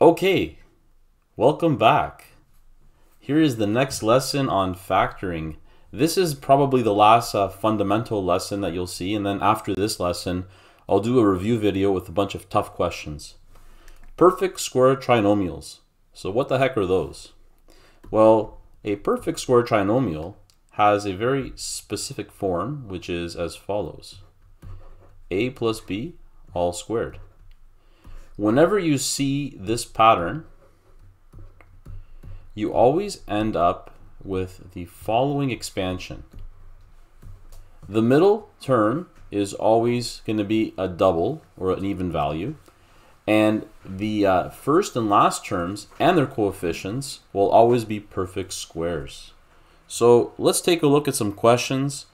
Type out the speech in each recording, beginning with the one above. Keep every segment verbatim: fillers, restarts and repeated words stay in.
Okay, welcome back. Here is the next lesson on factoring. This is probably the last uh, fundamental lesson that you'll see, and then after this lesson, I'll do a review video with a bunch of tough questions. Perfect square trinomials. So what the heck are those? Well, a perfect square trinomial has a very specific form, which is as follows. A plus B all squared. Whenever you see this pattern, you always end up with the following expansion. The middle term is always going to be a double or an even value, and the uh, first and last terms and their coefficients will always be perfect squares. So let's take a look at some questions.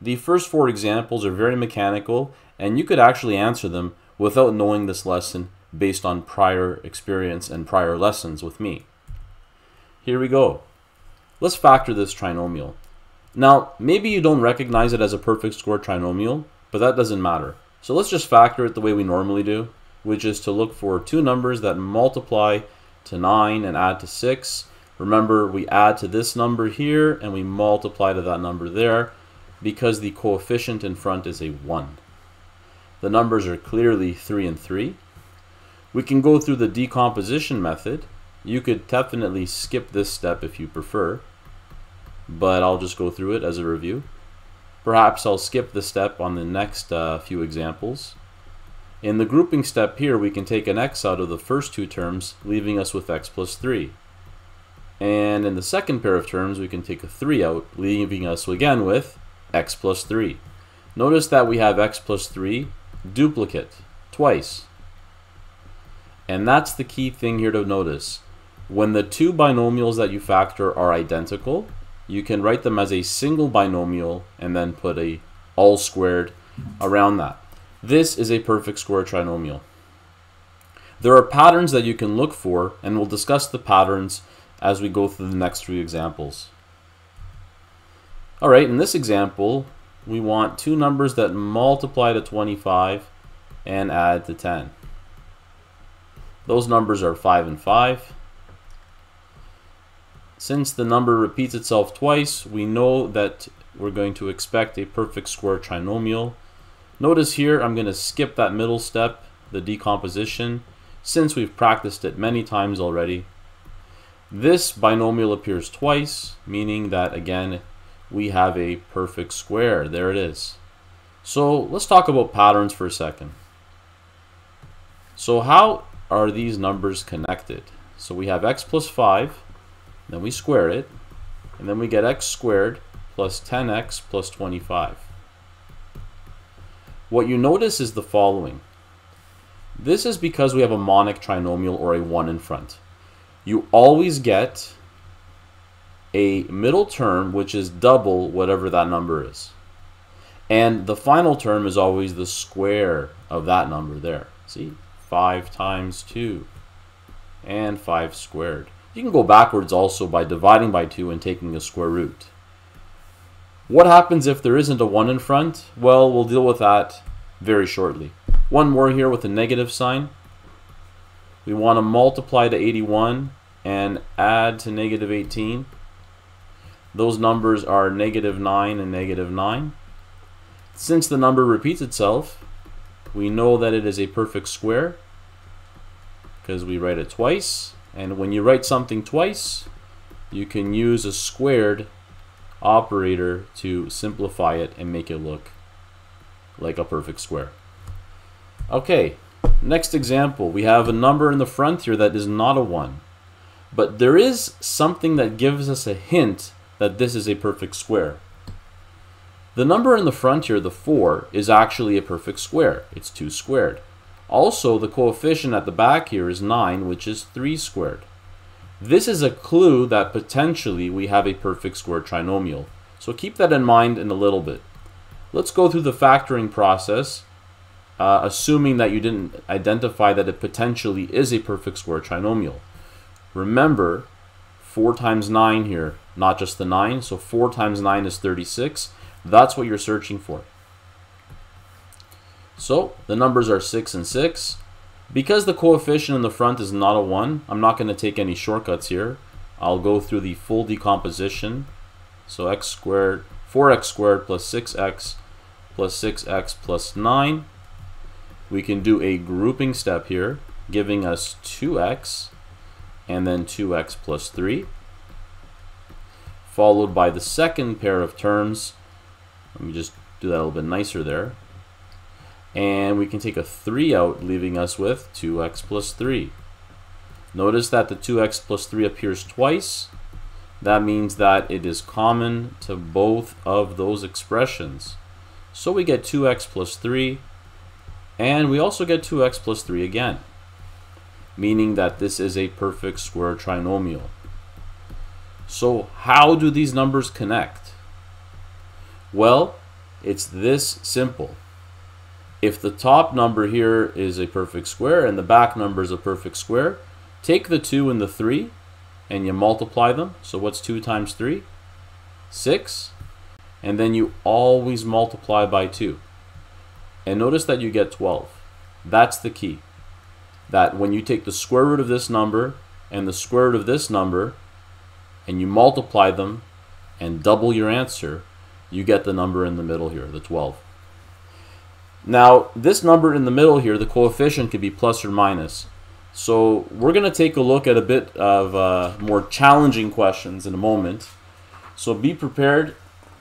The first four examples are very mechanical, and you could actually answer them without knowing this lesson based on prior experience and prior lessons with me. Here we go. Let's factor this trinomial. Now, maybe you don't recognize it as a perfect square trinomial, but that doesn't matter. So let's just factor it the way we normally do, which is to look for two numbers that multiply to nine and add to six. Remember, we add to this number here and we multiply to that number there because the coefficient in front is a one. The numbers are clearly three and three. We can go through the decomposition method. You could definitely skip this step if you prefer, but I'll just go through it as a review. Perhaps I'll skip the step on the next uh, few examples. In the grouping step here, we can take an x out of the first two terms, leaving us with x plus three. And in the second pair of terms, we can take a three out, leaving us again with x plus three. Notice that we have x plus three duplicate twice. And that's the key thing here to notice. When the two binomials that you factor are identical, you can write them as a single binomial and then put a all squared around that. This is a perfect square trinomial. There are patterns that you can look for, and we'll discuss the patterns as we go through the next three examples. All right, in this example, we want two numbers that multiply to twenty-five and add to ten. Those numbers are five and five. Since the number repeats itself twice, we know that we're going to expect a perfect square trinomial. Notice here, I'm going to skip that middle step, the decomposition, since we've practiced it many times already. This binomial appears twice, meaning that again, we have a perfect square. There it is. So let's talk about patterns for a second. So how are these numbers connected? So we have x plus five, then we square it, and then we get x squared plus ten x plus twenty-five. What you notice is the following. This is because we have a monic trinomial or a one in front. You always get a middle term which is double whatever that number is. And the final term is always the square of that number there. See? five times two and five squared. You can go backwards also by dividing by two and taking a square root. What happens if there isn't a one in front? Well, we'll deal with that very shortly. One more here with a negative sign. We want to multiply to eighty-one and add to negative eighteen. Those numbers are negative nine and negative nine. Since the number repeats itself, we know that it is a perfect square because we write it twice, and when you write something twice, you can use a squared operator to simplify it and make it look like a perfect square. Okay, next example. We have a number in the front here that is not a one, but there is something that gives us a hint that this is a perfect square. The number in the front here, the four, is actually a perfect square. It's two squared. Also, the coefficient at the back here is nine, which is three squared. This is a clue that potentially we have a perfect square trinomial. So keep that in mind in a little bit. Let's go through the factoring process, uh, assuming that you didn't identify that it potentially is a perfect square trinomial. Remember, four times nine here, not just the nine, so four times nine is thirty-six. That's what you're searching for. So the numbers are six and six. Because the coefficient in the front is not a one, I'm not going to take any shortcuts here. I'll go through the full decomposition. So x squared, four x squared plus six x plus six x plus nine. We can do a grouping step here, giving us two x and then two x plus three, followed by the second pair of terms. Let me just do that a little bit nicer there. And we can take a three out, leaving us with two x plus three. Notice that the two x plus three appears twice. That means that it is common to both of those expressions. So we get two x plus three, and we also get two x plus three again, meaning that this is a perfect square trinomial. So how do these numbers connect? Well, it's this simple. If the top number here is a perfect square and the back number is a perfect square, take the two and the three and you multiply them. So what's two times three? six. And then you always multiply by two. And notice that you get twelve. That's the key. That when you take the square root of this number and the square root of this number and you multiply them and double your answer, you get the number in the middle here, the twelve. Now, this number in the middle here, the coefficient could be plus or minus. So we're going to take a look at a bit of uh, more challenging questions in a moment. So be prepared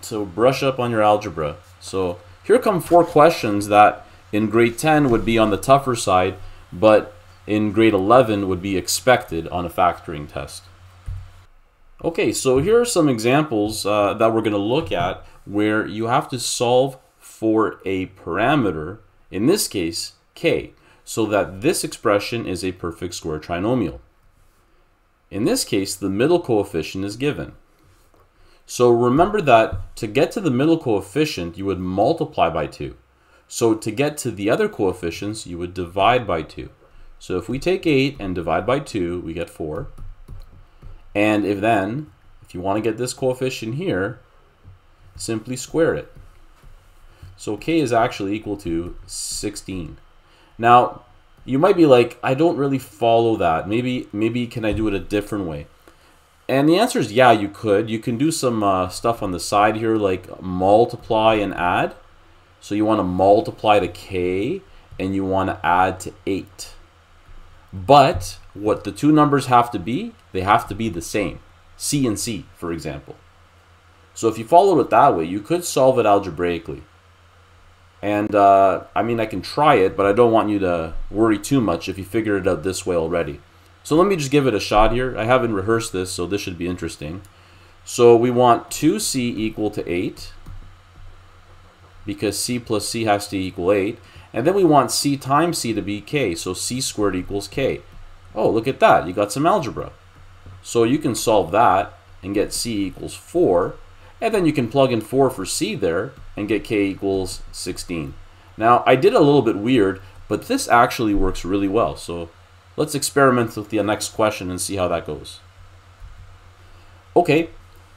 to brush up on your algebra. So here come four questions that in grade ten would be on the tougher side, but in grade eleven would be expected on a factoring test. Okay, so here are some examples uh, that we're going to look at where you have to solve for a parameter, in this case k, so that this expression is a perfect square trinomial. In this case, the middle coefficient is given. So remember that to get to the middle coefficient, you would multiply by two. So to get to the other coefficients, you would divide by two. So if we take eight and divide by two, we get four. And if then, if you want to get this coefficient here, simply square it. So k is actually equal to sixteen. Now, you might be like, I don't really follow that. Maybe, maybe can I do it a different way? And the answer is, yeah, you could. You can do some uh, stuff on the side here, like multiply and add. So you want to multiply to k, and you want to add to eight. But what the two numbers have to be, they have to be the same. C and C, for example. So if you followed it that way, you could solve it algebraically. And uh, I mean, I can try it, but I don't want you to worry too much if you figured it out this way already. So let me just give it a shot here. I haven't rehearsed this, so this should be interesting. So we want two c equal to eight, because c plus c has to equal eight. And then we want c times c to be k, so c squared equals k. Oh, look at that, you got some algebra. So you can solve that and get c equals four. And then you can plug in four for c there and get k equals sixteen. Now, I did a little bit weird, but this actually works really well. So let's experiment with the next question and see how that goes. Okay,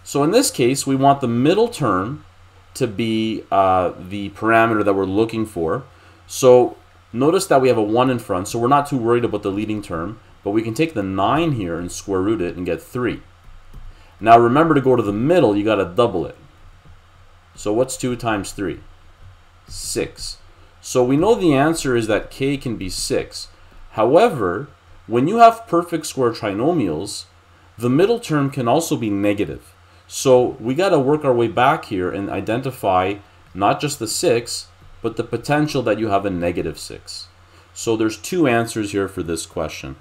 so in this case, we want the middle term to be uh, the parameter that we're looking for. So notice that we have a one in front, so we're not too worried about the leading term, but we can take the nine here and square root it and get three. Now remember, to go to the middle, you got to double it. So what's two times three? six. So we know the answer is that k can be six. However, when you have perfect square trinomials, the middle term can also be negative. So we got to work our way back here and identify not just the six, but the potential that you have a negative six. So there's two answers here for this question.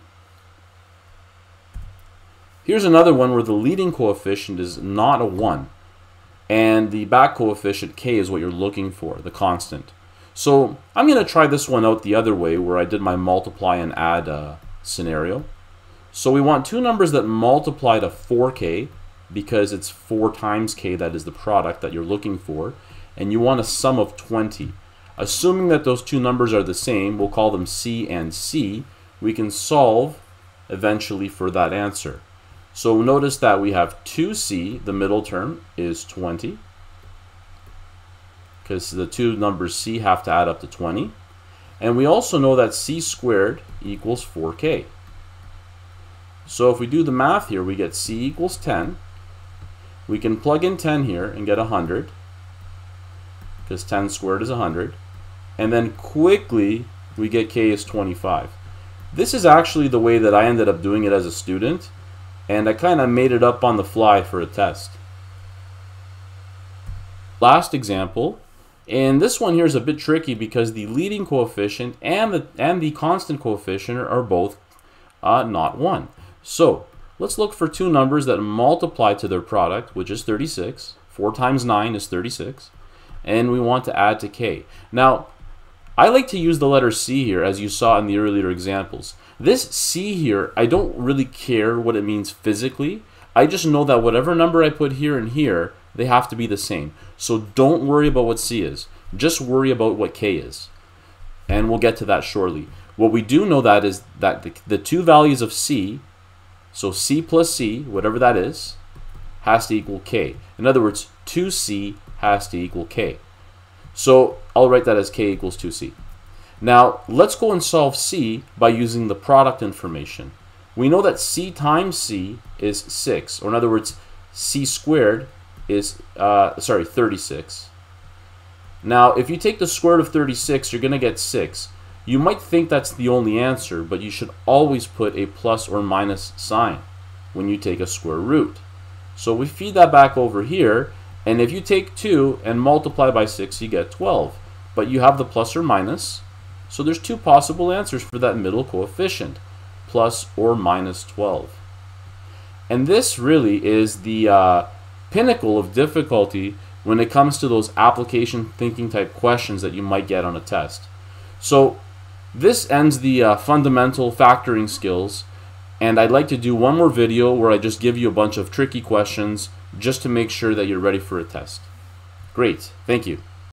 Here's another one where the leading coefficient is not a one, and the back coefficient, k, is what you're looking for, the constant. So I'm going to try this one out the other way, where I did my multiply and add uh, scenario. So we want two numbers that multiply to four k, because it's four times k that is the product that you're looking for, and you want a sum of twenty. Assuming that those two numbers are the same, we'll call them c and c, we can solve eventually for that answer. So notice that we have two c, the middle term is twenty, because the two numbers c have to add up to twenty. And we also know that c squared equals four k. So if we do the math here, we get c equals ten. We can plug in ten here and get one hundred, because ten squared is one hundred. And then quickly, we get k is twenty-five. This is actually the way that I ended up doing it as a student, and I kind of made it up on the fly for a test. Last example, and this one here is a bit tricky because the leading coefficient and the, and the constant coefficient are both uh, not one. So let's look for two numbers that multiply to their product, which is thirty-six. four times nine is thirty-six, and we want to add to k. Now, I like to use the letter c here, as you saw in the earlier examples. This c here, I don't really care what it means physically. I just know that whatever number I put here and here, they have to be the same. So don't worry about what c is. Just worry about what k is. And we'll get to that shortly. What we do know that is that the, the two values of c, so c plus c, whatever that is, has to equal k. In other words, two c has to equal k. So I'll write that as k equals two c. Now let's go and solve c by using the product information. We know that c times c is six, or in other words, c squared is uh, sorry thirty-six. Now if you take the square root of thirty-six, you're gonna get six. You might think that's the only answer, but you should always put a plus or minus sign when you take a square root. So we feed that back over here, and if you take two and multiply by six, you get twelve. But you have the plus or minus, so there's two possible answers for that middle coefficient, plus or minus twelve. And this really is the uh, pinnacle of difficulty when it comes to those application thinking type questions that you might get on a test. So this ends the uh, fundamental factoring skills, and I'd like to do one more video where I just give you a bunch of tricky questions just to make sure that you're ready for a test. Great, thank you.